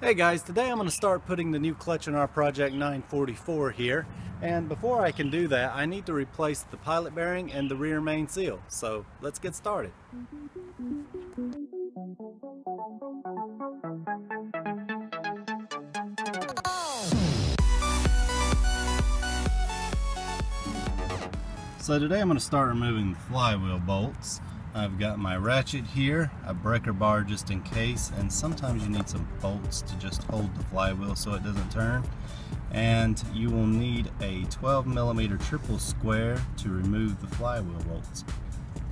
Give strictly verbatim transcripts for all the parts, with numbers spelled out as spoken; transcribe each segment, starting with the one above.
Hey guys, today I'm going to start putting the new clutch in our Project nine forty-four here, and before I can do that I need to replace the pilot bearing and the rear main seal, so let's get started. So today I'm going to start removing the flywheel bolts. I've got my ratchet here, a breaker bar just in case, and sometimes you need some bolts to just hold the flywheel so it doesn't turn. And you will need a twelve millimeter triple square to remove the flywheel bolts.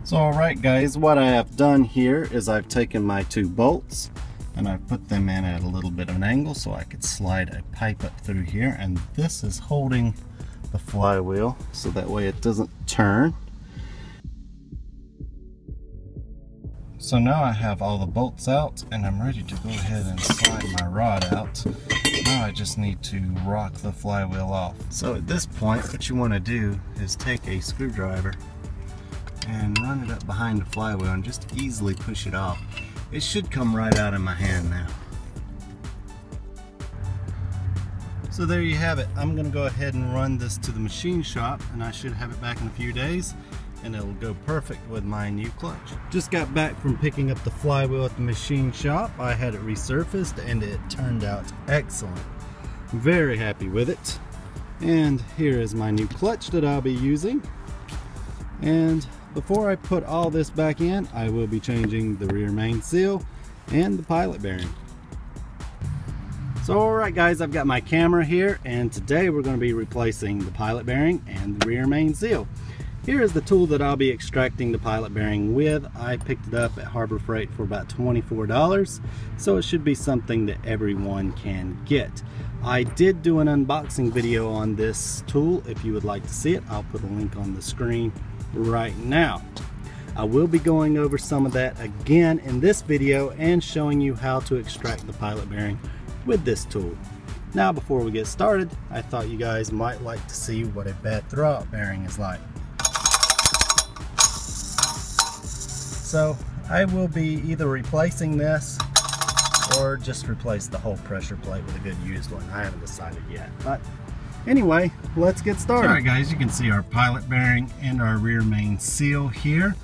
So alright guys, what I have done here is I've taken my two bolts and I've put them in at a little bit of an angle so I could slide a pipe up through here, and this is holding the flywheel so that way it doesn't turn. So now I have all the bolts out and I'm ready to go ahead and slide my rod out. Now I just need to rock the flywheel off. So at this point, what you want to do is take a screwdriver and run it up behind the flywheel and just easily push it off. It should come right out of my hand now. So there you have it. I'm going to go ahead and run this to the machine shop and I should have it back in a few days. And it'll go perfect with my new clutch. Just got back from picking up the flywheel at the machine shop. I had it resurfaced and it turned out excellent. Very happy with it. And here is my new clutch that I'll be using. And before I put all this back in, I will be changing the rear main seal and the pilot bearing. So alright guys, I've got my camera here and today we're going to be replacing the pilot bearing and the rear main seal. Here is the tool that I'll be extracting the pilot bearing with. I picked it up at Harbor Freight for about twenty-four dollars, so it should be something that everyone can get. I did do an unboxing video on this tool. If you would like to see it, I'll put a link on the screen right now. I will be going over some of that again in this video and showing you how to extract the pilot bearing with this tool. Now before we get started, I thought you guys might like to see what a bad throwout bearing is like. So I will be either replacing this or just replace the whole pressure plate with a good used one. I haven't decided yet, but anyway, let's get started. All right guys, you can see our pilot bearing and our rear main seal here.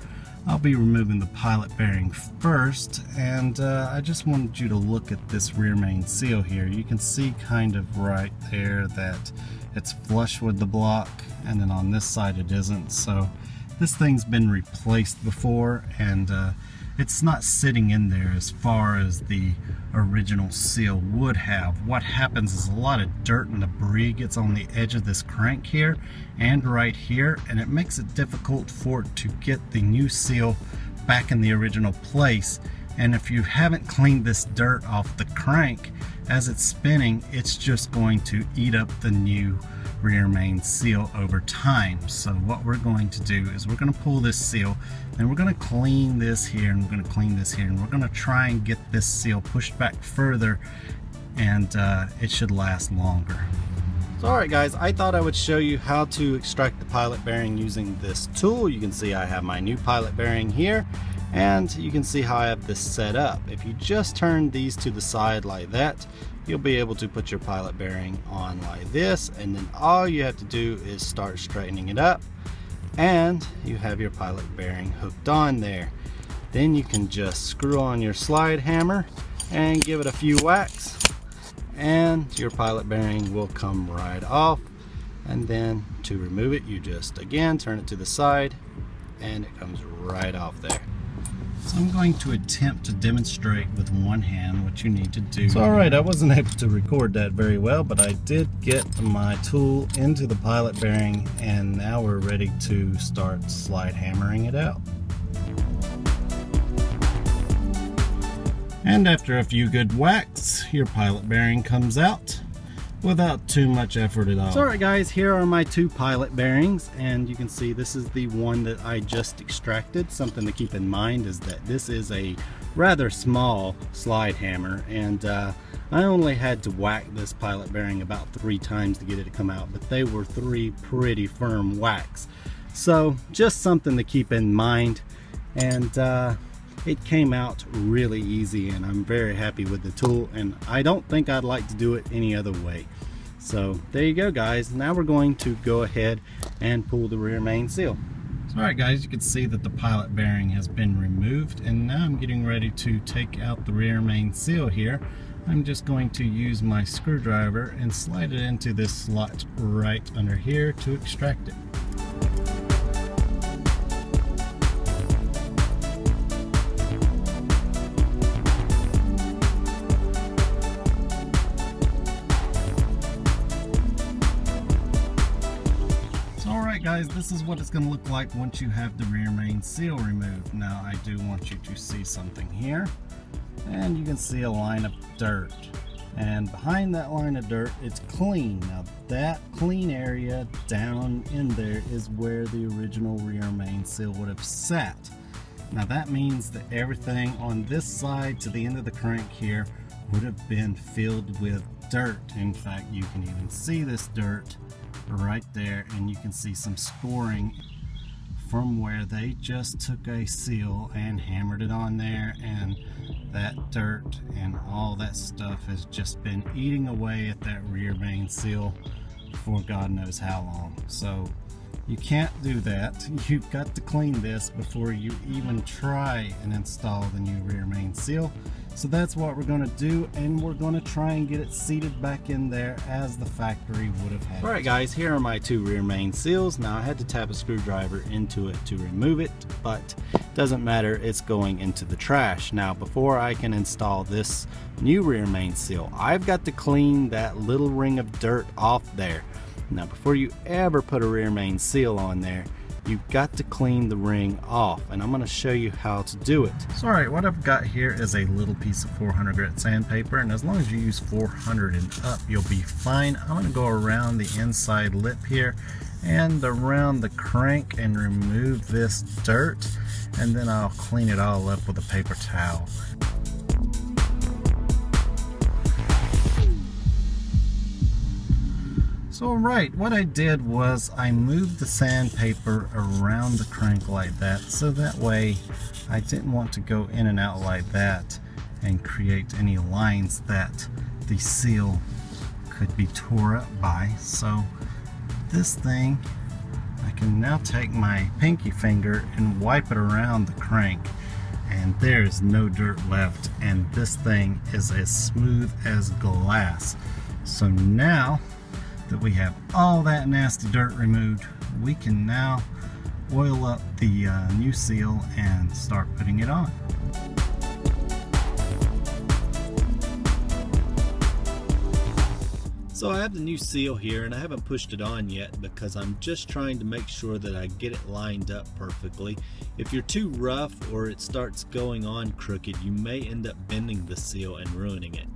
I'll be removing the pilot bearing first, and uh, I just wanted you to look at this rear main seal here. You can see kind of right there that it's flush with the block, and then on this side it isn't. So this thing's been replaced before, and uh, it's not sitting in there as far as the original seal would have. What happens is a lot of dirt and debris gets on the edge of this crank here and right here, and it makes it difficult for it to get the new seal back in the original place. And if you haven't cleaned this dirt off the crank as it's spinning, it's just going to eat up the new rear main seal over time. So what we're going to do is we're going to pull this seal and we're going to clean this here and we're going to clean this here and we're going to try and get this seal pushed back further, and uh, it should last longer. So alright guys, I thought I would show you how to extract the pilot bearing using this tool. You can see I have my new pilot bearing here. And you can see how I have this set up. If you just turn these to the side like that, you'll be able to put your pilot bearing on like this, and then all you have to do is start straightening it up and you have your pilot bearing hooked on there. Then you can just screw on your slide hammer and give it a few whacks and your pilot bearing will come right off. And then to remove it, you just again turn it to the side and it comes right off there. So I'm going to attempt to demonstrate with one hand what you need to do. So alright, I wasn't able to record that very well, but I did get my tool into the pilot bearing and now we're ready to start slide hammering it out. And after a few good whacks, your pilot bearing comes out without too much effort at all. So alright guys, here are my two pilot bearings, and you can see this is the one that I just extracted. Something to keep in mind is that this is a rather small slide hammer, and uh, I only had to whack this pilot bearing about three times to get it to come out, but they were three pretty firm whacks. So just something to keep in mind, and uh, it came out really easy, and I'm very happy with the tool, and I don't think I'd like to do it any other way. So there you go, guys. Now we're going to go ahead and pull the rear main seal. So, all right, guys, you can see that the pilot bearing has been removed, and now I'm getting ready to take out the rear main seal here. I'm just going to use my screwdriver and slide it into this slot right under here to extract it. Guys, this is what it's going to look like once you have the rear main seal removed. Now I do want you to see something here, and you can see a line of dirt, and behind that line of dirt it's clean. Now that clean area down in there is where the original rear main seal would have sat. Now that means that everything on this side to the end of the crank here would have been filled with dirt. In fact, you can even see this dirt right there, and you can see some scoring from where they just took a seal and hammered it on there, and that dirt and all that stuff has just been eating away at that rear main seal for God knows how long. So you can't do that. You've got to clean this before you even try and install the new rear main seal. So that's what we're going to do, and we're going to try and get it seated back in there as the factory would have had. Alright guys, here are my two rear main seals. Now I had to tap a screwdriver into it to remove it, but doesn't matter, it's going into the trash. Now before I can install this new rear main seal, I've got to clean that little ring of dirt off there. Now before you ever put a rear main seal on there, you've got to clean the ring off, and I'm going to show you how to do it. So alright, what I've got here is a little piece of four hundred grit sandpaper, and as long as you use four hundred and up, you'll be fine. I'm going to go around the inside lip here and around the crank and remove this dirt, and then I'll clean it all up with a paper towel. So right, what I did was I moved the sandpaper around the crank like that, so that way I didn't want to go in and out like that and create any lines that the seal could be tore up by. So this thing, I can now take my pinky finger and wipe it around the crank, and there is no dirt left, and this thing is as smooth as glass. So now that we have all that nasty dirt removed, we can now oil up the uh, new seal and start putting it on. So I have the new seal here, and I haven't pushed it on yet because I'm just trying to make sure that I get it lined up perfectly. If you're too rough or it starts going on crooked, you may end up bending the seal and ruining it.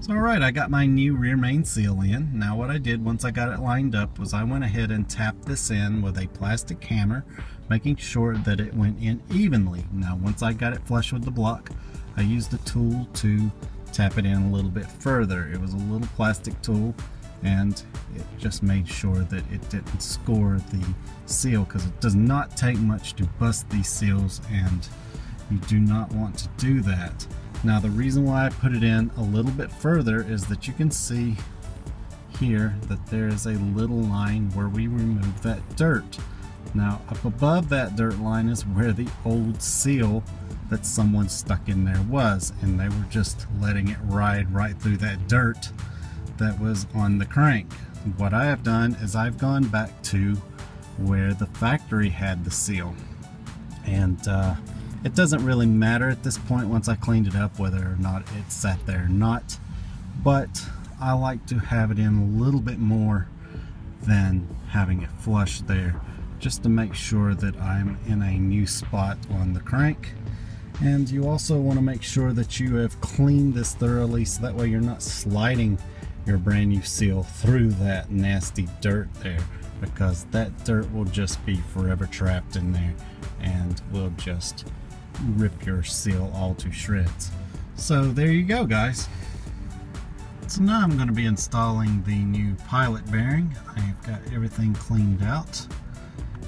So alright, I got my new rear main seal in. Now what I did once I got it lined up was I went ahead and tapped this in with a plastic hammer, making sure that it went in evenly. Now once I got it flush with the block, I used the tool to tap it in a little bit further. It was a little plastic tool, and it just made sure that it didn't score the seal, because it does not take much to bust these seals, and you do not want to do that. Now the reason why I put it in a little bit further is that you can see here that there is a little line where we remove that dirt. Now up above that dirt line is where the old seal that someone stuck in there was, and they were just letting it ride right through that dirt that was on the crank. What I have done is I've gone back to where the factory had the seal, and uh, it doesn't really matter at this point once I cleaned it up whether or not it sat there or not, but I like to have it in a little bit more than having it flush there, just to make sure that I'm in a new spot on the crank. And you also want to make sure that you have cleaned this thoroughly, so that way you're not sliding your brand new seal through that nasty dirt there, because that dirt will just be forever trapped in there and will just rip your seal all to shreds. So there you go, guys. So now I'm going to be installing the new pilot bearing. I've got everything cleaned out,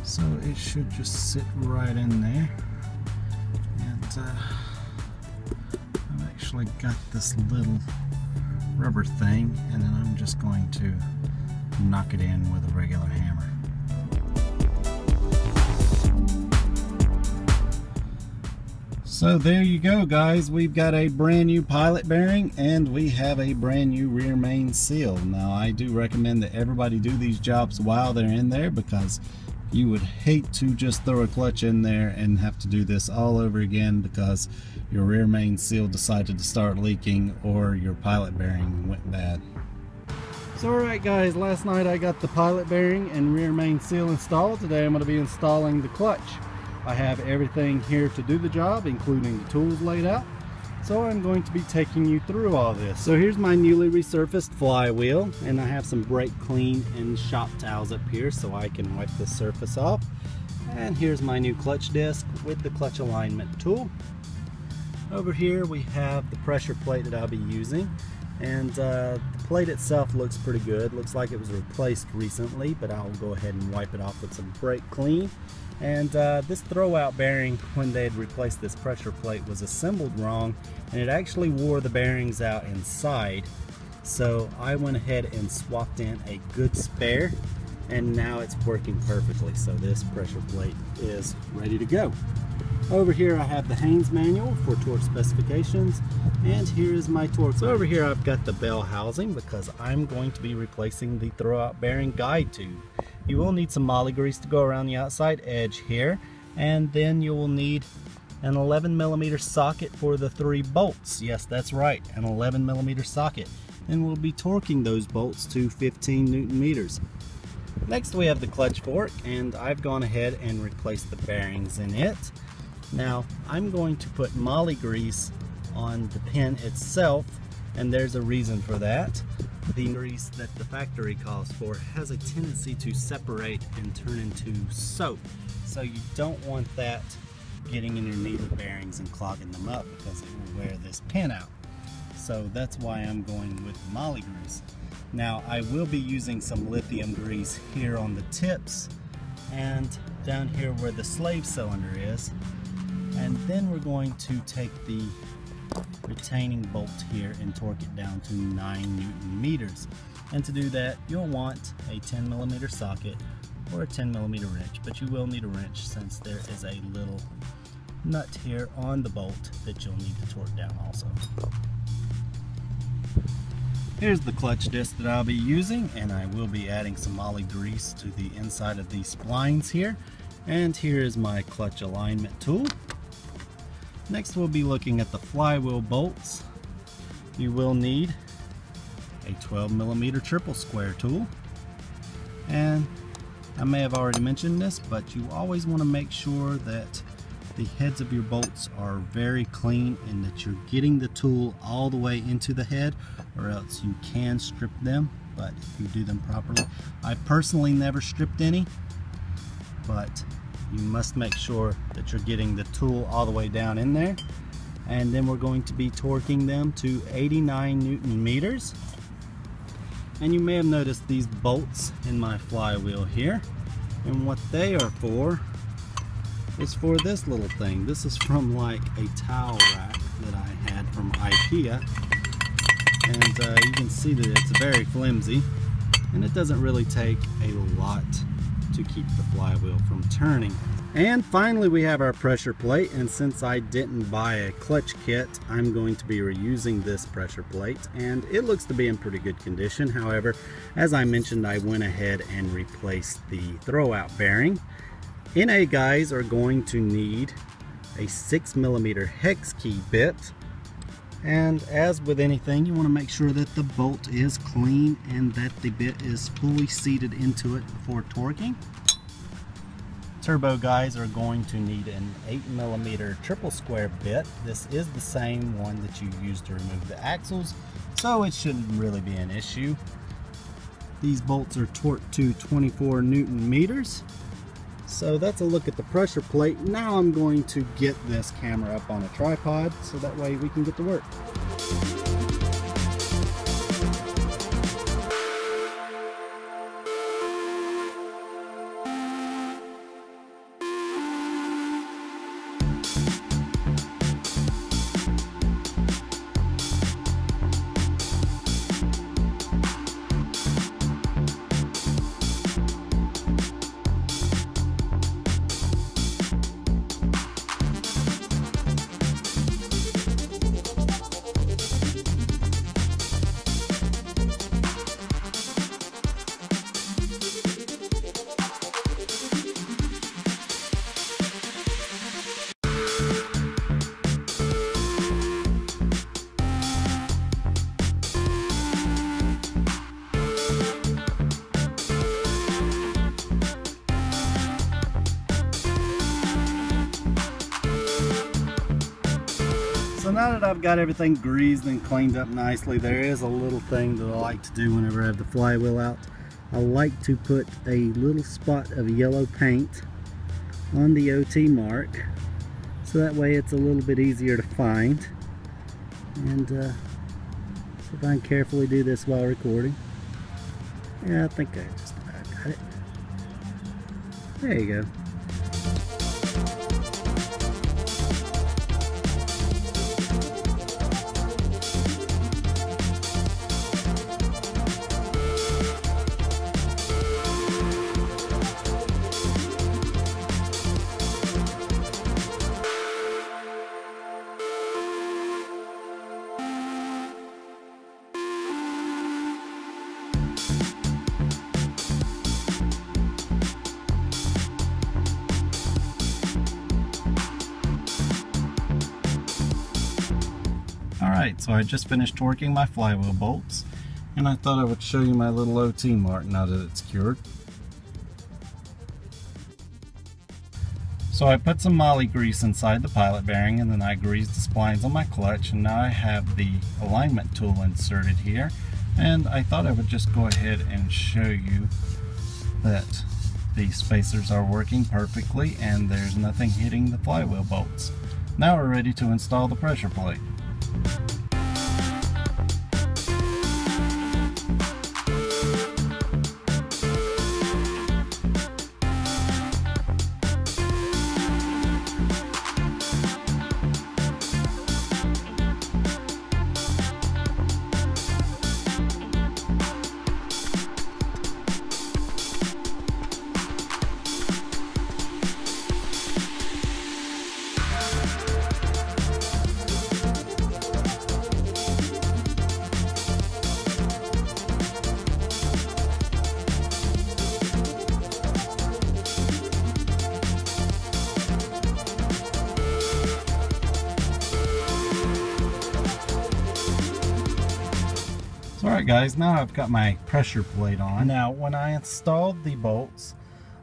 so it should just sit right in there. And uh, I've actually got this little rubber thing, and then I'm just going to knock it in with a regular hammer. So there you go, guys. We've got a brand new pilot bearing and we have a brand new rear main seal. Now I do recommend that everybody do these jobs while they're in there, because you would hate to just throw a clutch in there and have to do this all over again because your rear main seal decided to start leaking or your pilot bearing went bad. So alright guys, last night I got the pilot bearing and rear main seal installed. Today I'm going to be installing the clutch. I have everything here to do the job, including the tools laid out. So I'm going to be taking you through all this. So here's my newly resurfaced flywheel, and I have some brake clean and shop towels up here so I can wipe the surface off. And here's my new clutch disc with the clutch alignment tool. Over here we have the pressure plate that I'll be using. And uh, the plate itself looks pretty good. Looks like it was replaced recently, but I'll go ahead and wipe it off with some brake clean. And uh, this throwout bearing, when they had replaced this pressure plate, was assembled wrong, and it actually wore the bearings out inside. So I went ahead and swapped in a good spare, and now it's working perfectly. So this pressure plate is ready to go. Over here I have the Haynes manual for torque specifications, and here is my torque. So over here I've got the bell housing because I'm going to be replacing the throwout bearing guide tube. You will need some moly grease to go around the outside edge here, and then you will need an eleven millimeter socket for the three bolts. Yes, that's right, an eleven millimeter socket. And we'll be torquing those bolts to fifteen newton meters. Next we have the clutch fork, and I've gone ahead and replaced the bearings in it. Now I'm going to put moly grease on the pin itself, and there's a reason for that. The grease that the factory calls for has a tendency to separate and turn into soap, so you don't want that getting in your needle bearings and clogging them up because it will wear this pin out. So that's why I'm going with moly grease. Now I will be using some lithium grease here on the tips and down here where the slave cylinder is, and then we're going to take the retaining bolt here and torque it down to nine newton meters. And to do that you'll want a ten millimeter socket or a ten millimeter wrench, but you will need a wrench since there is a little nut here on the bolt that you'll need to torque down also. Here's the clutch disc that I'll be using, and I will be adding some moly grease to the inside of these splines here. And here is my clutch alignment tool. Next we'll be looking at the flywheel bolts. You will need a twelve millimeter triple square tool, and I may have already mentioned this, but you always want to make sure that the heads of your bolts are very clean and that you're getting the tool all the way into the head, or else you can strip them, but if you do them properly. I personally never stripped any, but you must make sure that you're getting the tool all the way down in there. And then we're going to be torquing them to eighty-nine newton meters. And you may have noticed these bolts in my flywheel here, and what they are for is for this little thing. This is from like a towel rack that I had from IKEA, and uh, you can see that it's very flimsy, and it doesn't really take a lot to keep the flywheel from turning. And finally we have our pressure plate, and since I didn't buy a clutch kit, I'm going to be reusing this pressure plate, and it looks to be in pretty good condition. However, as I mentioned, I went ahead and replaced the throwout bearing. N A guys are going to need a six millimeter hex key bit, and as with anything, you want to make sure that the bolt is clean and that the bit is fully seated into it before torquing. Turbo guys are going to need an eight millimeter triple square bit. This is the same one that you use to remove the axles, so it shouldn't really be an issue. These bolts are torqued to twenty-four newton meters. So that's a look at the pressure plate. Now I'm going to get this camera up on a tripod so that way we can get to work. So now that I've got everything greased and cleaned up nicely, there is a little thing that I like to do whenever I have the flywheel out. I like to put a little spot of yellow paint on the O T mark, so that way it's a little bit easier to find. And uh, see if I can carefully do this while recording. Yeah, I think I just I got it. There you go. Alright, so I just finished torquing my flywheel bolts, and I thought I would show you my little O T mark now that it's cured. So I put some moly grease inside the pilot bearing, and then I greased the splines on my clutch, and now I have the alignment tool inserted here. And I thought I would just go ahead and show you that the spacers are working perfectly and there's nothing hitting the flywheel bolts. Now we're ready to install the pressure plate. Alright guys, now I've got my pressure plate on. Now when I installed the bolts,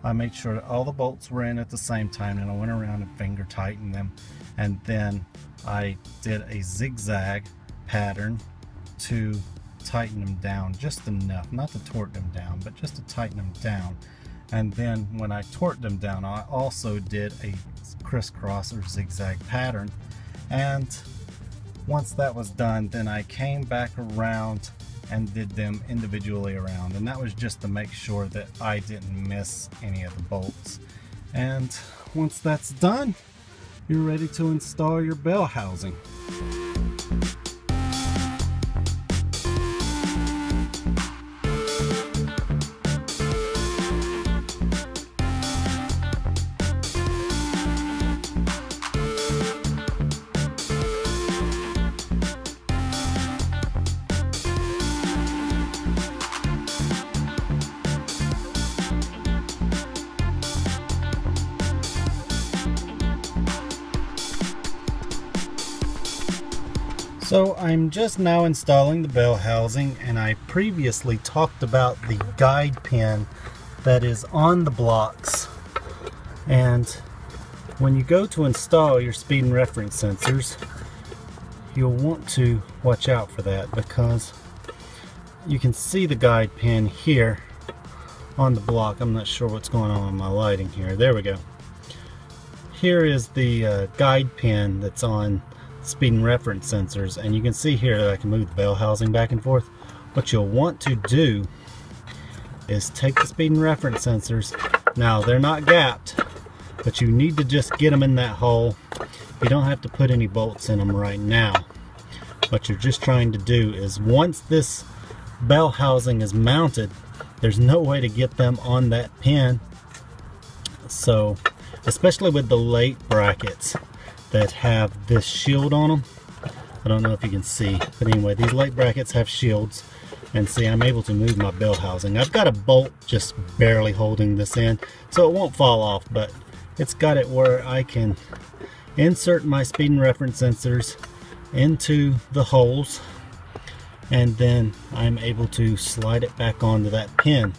I made sure that all the bolts were in at the same time, and I went around and finger tightened them, and then I did a zigzag pattern to tighten them down just enough, not to torque them down, but just to tighten them down. And then when I torqued them down, I also did a crisscross or zigzag pattern, and once that was done, then I came back around and did them individually around, and that was just to make sure that I didn't miss any of the bolts. And once that's done, you're ready to install your bell housing. So I'm just now installing the bell housing, and I previously talked about the guide pin that is on the blocks, and when you go to install your speed and reference sensors, you'll want to watch out for that, because you can see the guide pin here on the block. I'm not sure what's going on with my lighting here. There we go. Here is the uh, guide pin that's on speed and reference sensors, and you can see here that I can move the bell housing back and forth. What you'll want to do is take the speed and reference sensors. Now they're not gapped, but you need to just get them in that hole. You don't have to put any bolts in them right now. What you're just trying to do is, once this bell housing is mounted, there's no way to get them on that pin. So especially with the late brackets that have this shield on them. I don't know if you can see, but anyway, these late brackets have shields, and see, I'm able to move my bell housing. I've got a bolt just barely holding this in, so it won't fall off, but it's got it where I can insert my speed and reference sensors into the holes, and then I'm able to slide it back onto that pin.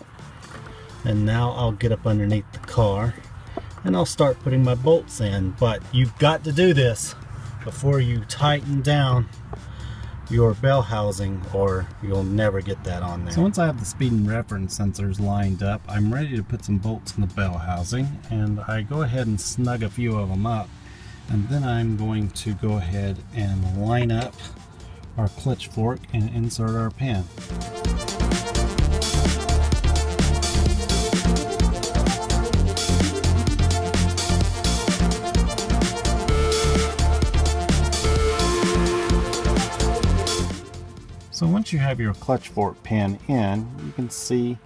And now I'll get up underneath the car, and I'll start putting my bolts in. But you've got to do this before you tighten down your bell housing, or you'll never get that on there. So once I have the speed and reference sensors lined up, I'm ready to put some bolts in the bell housing, and I go ahead and snug a few of them up, and then I'm going to go ahead and line up our clutch fork and insert our pin. So once you have your clutch fork pin in, you can see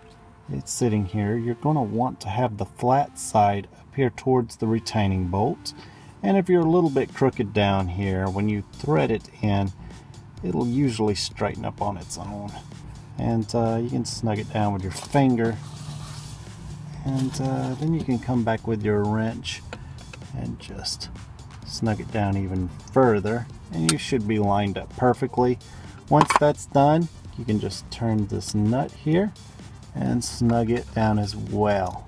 it's sitting here. You're going to want to have the flat side appear towards the retaining bolt. And if you're a little bit crooked down here, when you thread it in, it'll usually straighten up on its own. And uh, you can snug it down with your finger. And uh, then you can come back with your wrench and just snug it down even further. And you should be lined up perfectly. Once that's done, you can just turn this nut here and snug it down as well.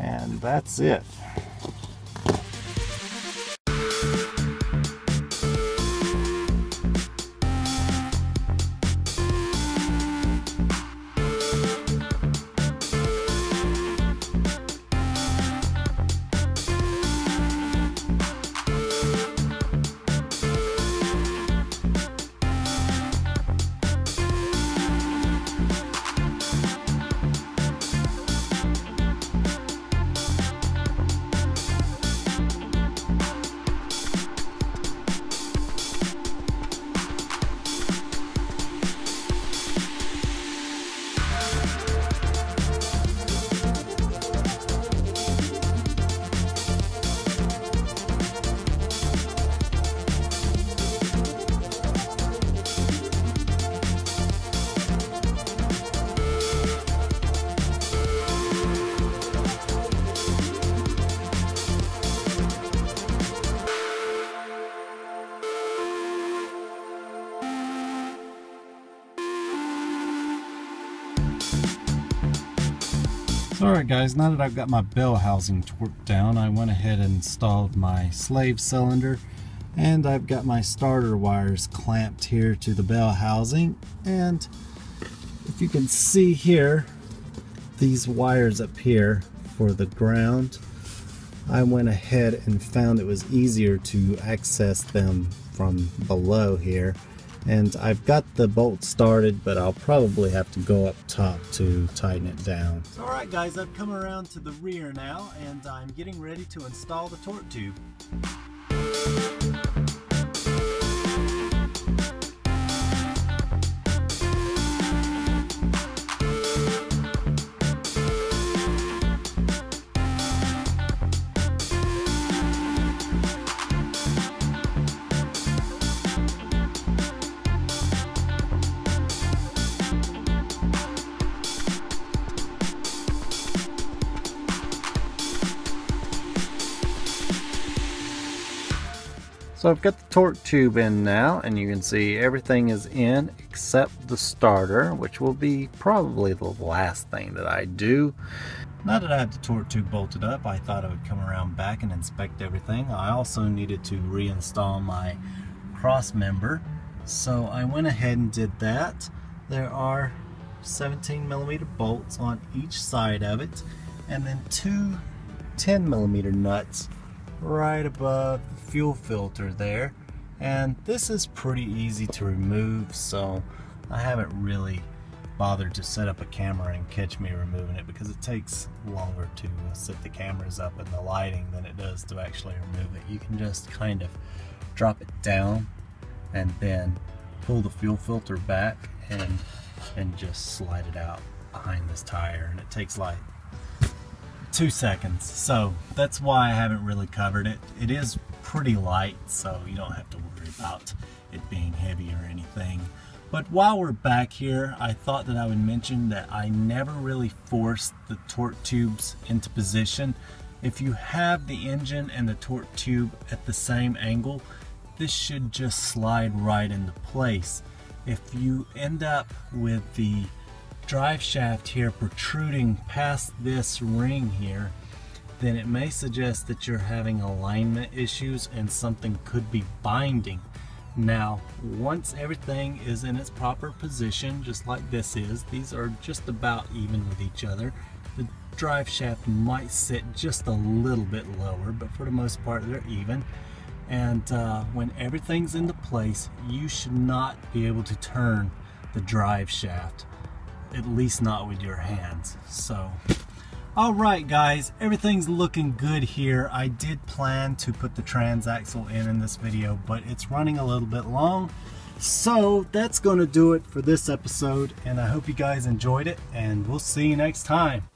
And that's it. Alright guys, now that I've got my bell housing torqued down, I went ahead and installed my slave cylinder, and I've got my starter wires clamped here to the bell housing. And if you can see here, these wires up here for the ground, I went ahead and found it was easier to access them from below here. And I've got the bolt started, but I'll probably have to go up top to tighten it down. Alright guys, I've come around to the rear now, and I'm getting ready to install the torque tube. So I've got the torque tube in now, and you can see everything is in except the starter, which will be probably the last thing that I do. Now that I had the torque tube bolted up, I thought I would come around back and inspect everything. I also needed to reinstall my cross member, so I went ahead and did that. There are seventeen millimeter bolts on each side of it, and then two ten millimeter nuts right above the fuel filter there. And this is pretty easy to remove, so I haven't really bothered to set up a camera and catch me removing it, because it takes longer to set the cameras up and the lighting than it does to actually remove it. You can just kind of drop it down and then pull the fuel filter back and and just slide it out behind this tire, and it takes like two seconds, so that's why I haven't really covered it. It is pretty light, so you don't have to worry about it being heavy or anything. But while we're back here, I thought that I would mention that I never really forced the torque tubes into position. If you have the engine and the torque tube at the same angle, this should just slide right into place. If you end up with the drive shaft here protruding past this ring here, then it may suggest that you're having alignment issues and something could be binding. Now, once everything is in its proper position, just like this is, these are just about even with each other. The drive shaft might sit just a little bit lower, but for the most part they're even. And uh, when everything's into place, you should not be able to turn the drive shaft, at least not with your hands. So, alright guys, everything's looking good here. I did plan to put the transaxle in in this video, but it's running a little bit long. So that's going to do it for this episode, and I hope you guys enjoyed it, and we'll see you next time.